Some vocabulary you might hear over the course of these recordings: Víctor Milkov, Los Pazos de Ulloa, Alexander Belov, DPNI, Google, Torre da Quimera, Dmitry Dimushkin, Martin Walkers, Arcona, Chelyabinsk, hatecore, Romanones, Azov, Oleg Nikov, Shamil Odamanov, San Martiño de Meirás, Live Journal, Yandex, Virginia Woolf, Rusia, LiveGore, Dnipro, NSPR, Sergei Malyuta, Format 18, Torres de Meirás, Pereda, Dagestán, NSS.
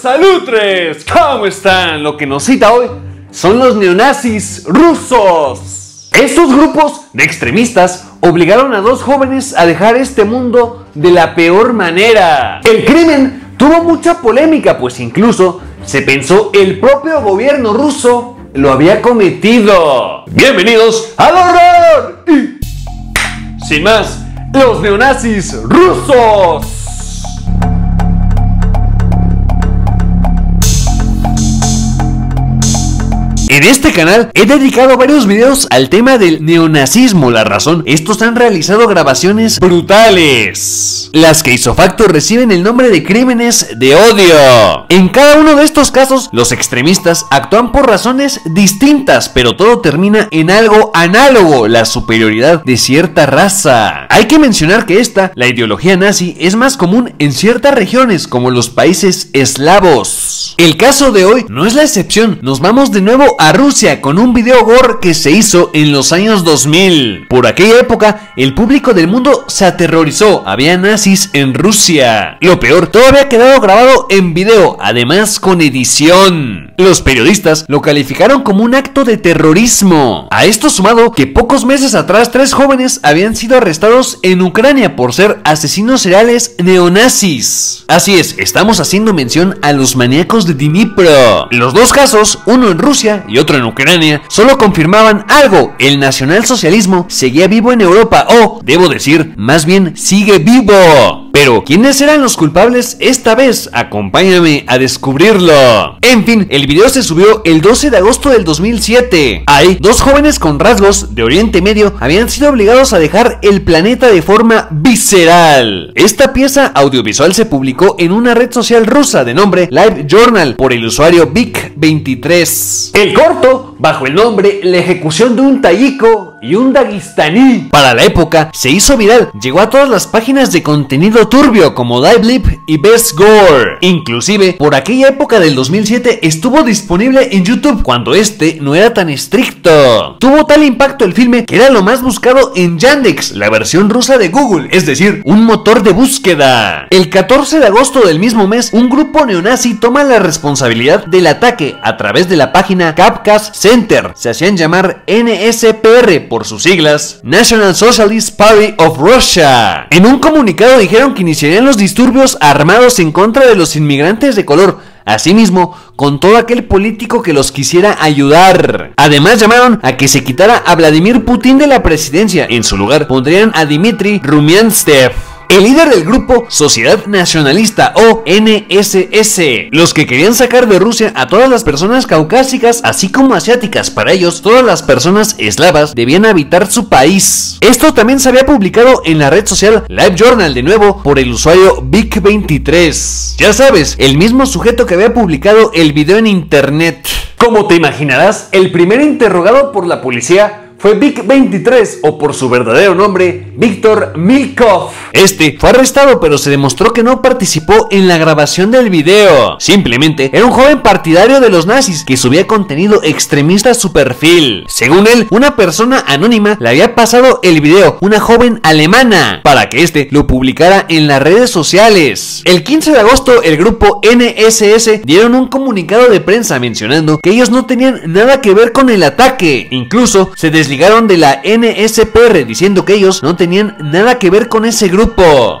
Salutres, ¿cómo están? Lo que nos cita hoy son los neonazis rusos. Estos grupos de extremistas obligaron a dos jóvenes a dejar este mundo de la peor manera. El crimen tuvo mucha polémica, pues incluso se pensó el propio gobierno ruso lo había cometido. Bienvenidos al horror y, sin más, los neonazis rusos. En este canal he dedicado varios videos al tema del neonazismo. La razón, estos han realizado grabaciones brutales, las que ipso facto reciben el nombre de crímenes de odio. En cada uno de estos casos, los extremistas actúan por razones distintas, pero todo termina en algo análogo: la superioridad de cierta raza. Hay que mencionar que la ideología nazi, es más común en ciertas regiones, como los países eslavos. El caso de hoy no es la excepción. Nos vamos de nuevo a Rusia con un video gore que se hizo en los años 2000. Por aquella época, el público del mundo se aterrorizó. Había nazis en Rusia. Lo peor, todo había quedado grabado en video, además con edición. Los periodistas lo calificaron como un acto de terrorismo. A esto sumado que pocos meses atrás, tres jóvenes habían sido arrestados en Ucrania por ser asesinos seriales neonazis. Así es, estamos haciendo mención a los maníacos de Dnipro. Los dos casos, uno en Rusia y otro en Ucrania, solo confirmaban algo: el nacionalsocialismo seguía vivo en Europa, o debo decir, más bien sigue vivo. Pero ¿quiénes eran los culpables esta vez? Acompáñame a descubrirlo. En fin, el video se subió el 12 de agosto del 2007. Ahí, dos jóvenes con rasgos de Oriente Medio habían sido obligados a dejar el planeta de forma visceral. Esta pieza audiovisual se publicó en una red social rusa de nombre Live Journal por el usuario Vic23. El corto, bajo el nombre La ejecución de un tayiko y un daguestaní, para la época se hizo viral, llegó a todas las páginas de contenido turbio como DiveLib y LiveGore. Inclusive, por aquella época del 2007 estuvo disponible en YouTube, cuando este no era tan estricto. Tuvo tal impacto el filme que era lo más buscado en Yandex, la versión rusa de Google, es decir, un motor de búsqueda. El 14 de agosto del mismo mes, un grupo neonazi toma la responsabilidad del ataque a través de la página Kapkas Center. Se hacían llamar NSPR por sus siglas, National Socialist Party of Russia. En un comunicado dijeron que iniciarían los disturbios armados en contra de los inmigrantes de color, asimismo con todo aquel político que los quisiera ayudar. Además, llamaron a que se quitara a Vladimir Putin de la presidencia. En su lugar pondrían a Dmitry Rumyantsev, el líder del grupo Sociedad Nacionalista o NSS. Los que querían sacar de Rusia a todas las personas caucásicas, así como asiáticas. Para ellos, todas las personas eslavas debían habitar su país. Esto también se había publicado en la red social Live Journal, de nuevo por el usuario Vic23. Ya sabes, el mismo sujeto que había publicado el video en internet. Como te imaginarás, el primer interrogado por la policía fue Vic23, o por su verdadero nombre, Víctor Milkov. Este fue arrestado, pero se demostró que no participó en la grabación del video. Simplemente era un joven partidario de los nazis que subía contenido extremista a su perfil. Según él, una persona anónima le había pasado el video, una joven alemana, para que este lo publicara en las redes sociales. El 15 de agosto, el grupo NSS dieron un comunicado de prensa mencionando que ellos no tenían nada que ver con el ataque. Incluso se desligaron de la NSPR, diciendo que ellos no tenían nada que ver con ese grupo.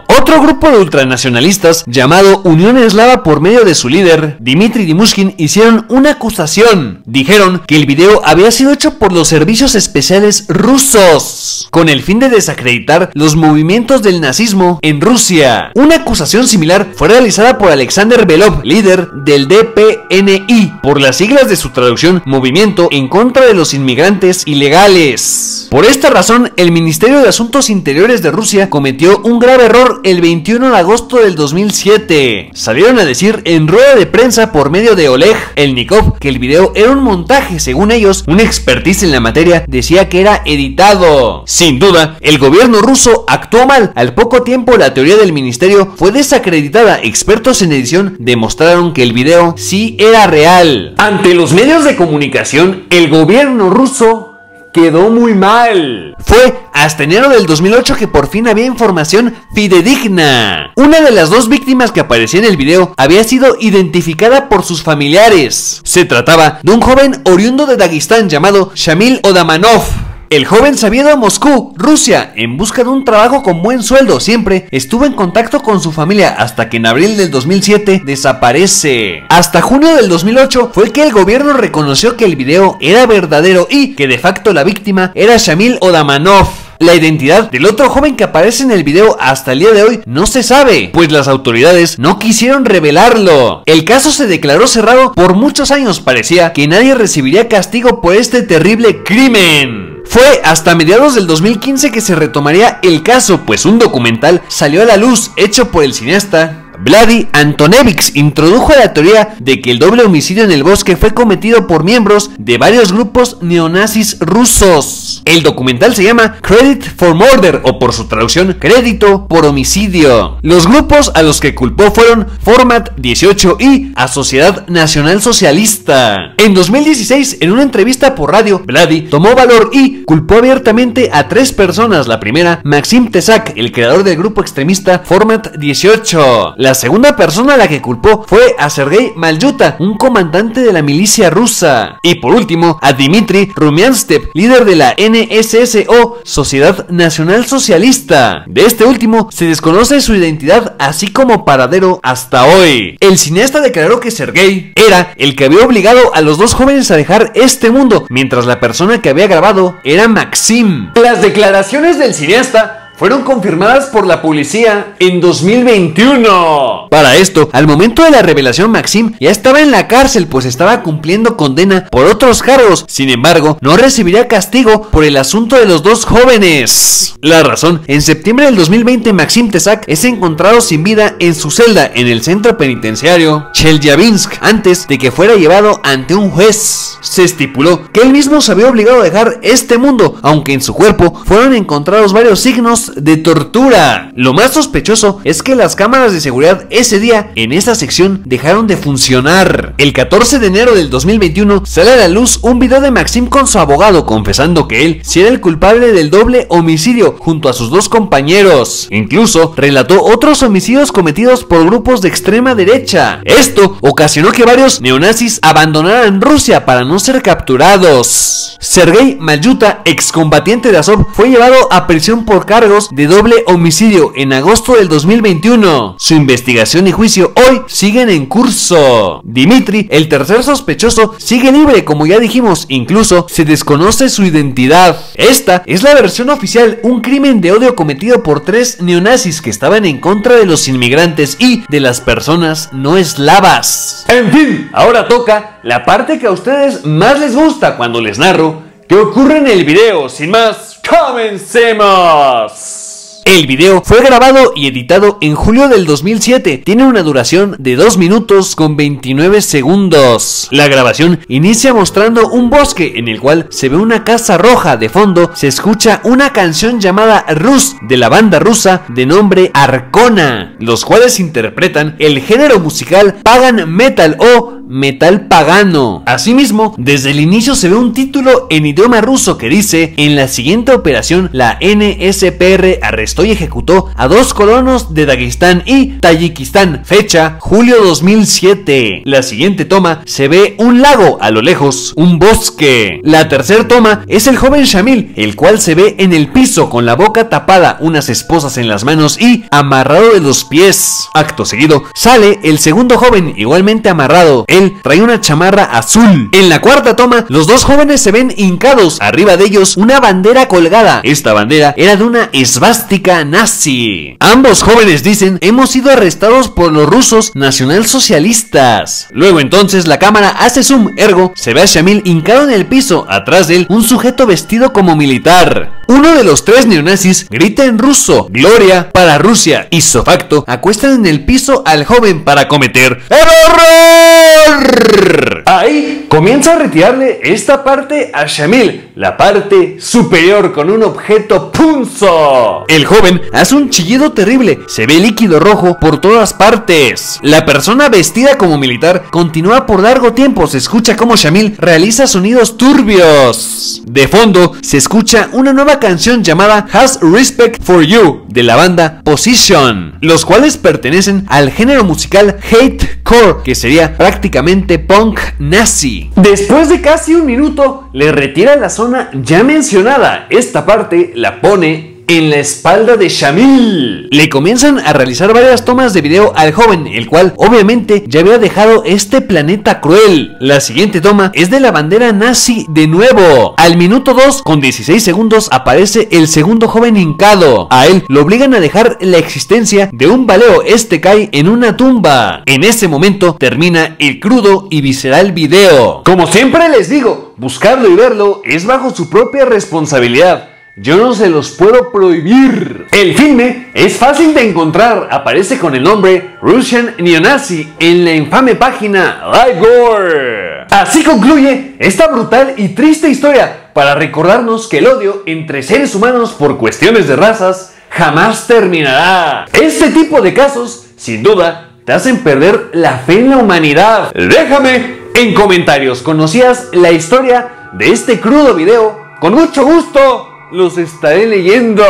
Otro grupo de ultranacionalistas llamado Unión Eslava, por medio de su líder, Dmitry Dimushkin, hicieron una acusación. Dijeron que el video había sido hecho por los servicios especiales rusos, con el fin de desacreditar los movimientos del nazismo en Rusia. Una acusación similar fue realizada por Alexander Belov, líder del DPNI, por las siglas de su traducción, Movimiento en contra de los inmigrantes ilegales. Por esta razón, el Ministerio de Asuntos Interiores de Rusia cometió un grave error el 21 de agosto del 2007. Salieron a decir en rueda de prensa por medio de Oleg Nikov que el video era un montaje. Según ellos, un expertise en la materia decía que era editado. Sin duda, el gobierno ruso actuó mal. Al poco tiempo, la teoría del ministerio fue desacreditada. Expertos en edición demostraron que el video sí era real. Ante los medios de comunicación, el gobierno ruso quedó muy mal. Fue hasta enero del 2008 que por fin había información fidedigna. Una de las dos víctimas que aparecía en el video había sido identificada por sus familiares. Se trataba de un joven oriundo de Dagestán llamado Shamil Odamanov. El joven se había ido a Moscú, Rusia, en busca de un trabajo con buen sueldo. Siempre estuvo en contacto con su familia hasta que en abril del 2007 desaparece. Hasta junio del 2008 fue que el gobierno reconoció que el video era verdadero y que de facto la víctima era Shamil Odamanov. La identidad del otro joven que aparece en el video hasta el día de hoy no se sabe, pues las autoridades no quisieron revelarlo. El caso se declaró cerrado por muchos años, parecía que nadie recibiría castigo por este terrible crimen. Fue hasta mediados del 2015 que se retomaría el caso, pues un documental salió a la luz hecho por el cineasta Vlady Antonevicz. Introdujo la teoría de que el doble homicidio en el bosque fue cometido por miembros de varios grupos neonazis rusos. El documental se llama Credit for Murder, o por su traducción, Crédito por Homicidio. Los grupos a los que culpó fueron Format 18 y a Sociedad Nacional Socialista. En 2016, en una entrevista por radio, Vlady tomó valor y culpó abiertamente a tres personas. La primera, Maxim Tesak, el creador del grupo extremista Format 18. La segunda persona a la que culpó fue a Sergei Malyuta, un comandante de la milicia rusa. Y por último, a Dmitry Rumyantsev, líder de la NSS o Sociedad Nacional Socialista. De este último se desconoce su identidad así como paradero hasta hoy. El cineasta declaró que Sergei era el que había obligado a los dos jóvenes a dejar este mundo, mientras la persona que había grabado era Maxim. Las declaraciones del cineasta fueron confirmadas por la policía en 2021. Para esto, al momento de la revelación, Maxim ya estaba en la cárcel, pues estaba cumpliendo condena por otros cargos. Sin embargo, no recibiría castigo por el asunto de los dos jóvenes. La razón: en septiembre del 2020, Maxim Tesak es encontrado sin vida en su celda en el centro penitenciario Chelyabinsk, antes de que fuera llevado ante un juez. Se estipuló que él mismo se había obligado a dejar este mundo, aunque en su cuerpo fueron encontrados varios signos de tortura. Lo más sospechoso es que las cámaras de seguridad ese día en esa sección dejaron de funcionar. El 14 de enero del 2021 sale a la luz un video de Maxim con su abogado confesando que él sí era el culpable del doble homicidio junto a sus dos compañeros. Incluso relató otros homicidios cometidos por grupos de extrema derecha. Esto ocasionó que varios neonazis abandonaran Rusia para no ser capturados. Sergei Malyuta, excombatiente de Azov, fue llevado a prisión por cargos de doble homicidio en agosto del 2021. Su investigación y juicio hoy siguen en curso. Dmitry, el tercer sospechoso, sigue libre, como ya dijimos, incluso se desconoce su identidad. Esta es la versión oficial, un crimen de odio cometido por tres neonazis que estaban en contra de los inmigrantes y de las personas no eslavas. En fin, ahora toca la parte que a ustedes más les gusta cuando les narro qué ocurre en el video. Sin más, ¡comencemos! El video fue grabado y editado en julio del 2007. Tiene una duración de 2 minutos con 29 segundos. La grabación inicia mostrando un bosque en el cual se ve una casa roja. De fondo se escucha una canción llamada Rus, de la banda rusa de nombre Arcona, los cuales interpretan el género musical Pagan Metal o metal pagano. Asimismo, desde el inicio se ve un título en idioma ruso que dice: en la siguiente operación, la NSPR arrestó y ejecutó a dos colonos de Dagestán y Tayikistán. Fecha: julio 2007. La siguiente toma se ve un lago, a lo lejos un bosque. La tercera toma es el joven Shamil, el cual se ve en el piso con la boca tapada, unas esposas en las manos y amarrado de los pies. Acto seguido sale el segundo joven, igualmente amarrado. Él trae una chamarra azul. En la cuarta toma, los dos jóvenes se ven hincados. Arriba de ellos, una bandera colgada. Esta bandera era de una esvástica nazi. Ambos jóvenes dicen: hemos sido arrestados por los rusos nacionalsocialistas. Luego entonces la cámara hace zoom, ergo se ve a Shamil hincado en el piso. Atrás de él, un sujeto vestido como militar. Uno de los tres neonazis grita en ruso: gloria para Rusia. Y sofacto acuestan en el piso al joven para cometer ¡error! LiveGore. Ahí comienza a retirarle esta parte a Shamil, la parte superior con un objeto punzo. El joven hace un chillido terrible, se ve líquido rojo por todas partes. La persona vestida como militar continúa por largo tiempo, se escucha como Shamil realiza sonidos turbios. De fondo se escucha una nueva canción llamada Has Respect for You de la banda Position, los cuales pertenecen al género musical hatecore, que sería prácticamente punk nazi. Después de casi un minuto le retira la zona ya mencionada. Esta parte la pone en la espalda de Shamil. Le comienzan a realizar varias tomas de video al joven, el cual obviamente ya había dejado este planeta cruel. La siguiente toma es de la bandera nazi de nuevo. Al minuto 2 con 16 segundos aparece el segundo joven hincado. A él lo obligan a dejar la existencia de un baleo. Este cae en una tumba. En ese momento termina el crudo y visceral video. Como siempre les digo, buscarlo y verlo es bajo su propia responsabilidad. Yo no se los puedo prohibir. El filme es fácil de encontrar. Aparece con el nombre Russian Neonazi en la infame página LiveGore. Así concluye esta brutal y triste historia para recordarnos que el odio entre seres humanos por cuestiones de razas jamás terminará. Este tipo de casos, sin duda, te hacen perder la fe en la humanidad. Déjame en comentarios, ¿conocías la historia de este crudo video? Con mucho gusto los estaré leyendo.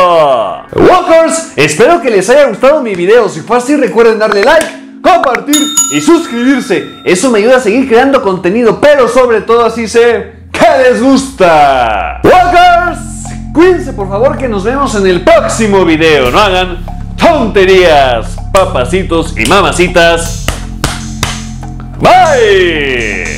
Walkers, espero que les haya gustado mi video. Si fue así, recuerden darle like, compartir y suscribirse. Eso me ayuda a seguir creando contenido, pero sobre todo así sé que les gusta. Walkers, cuídense por favor, que nos vemos en el próximo video. No hagan tonterías, papacitos y mamacitas. Bye.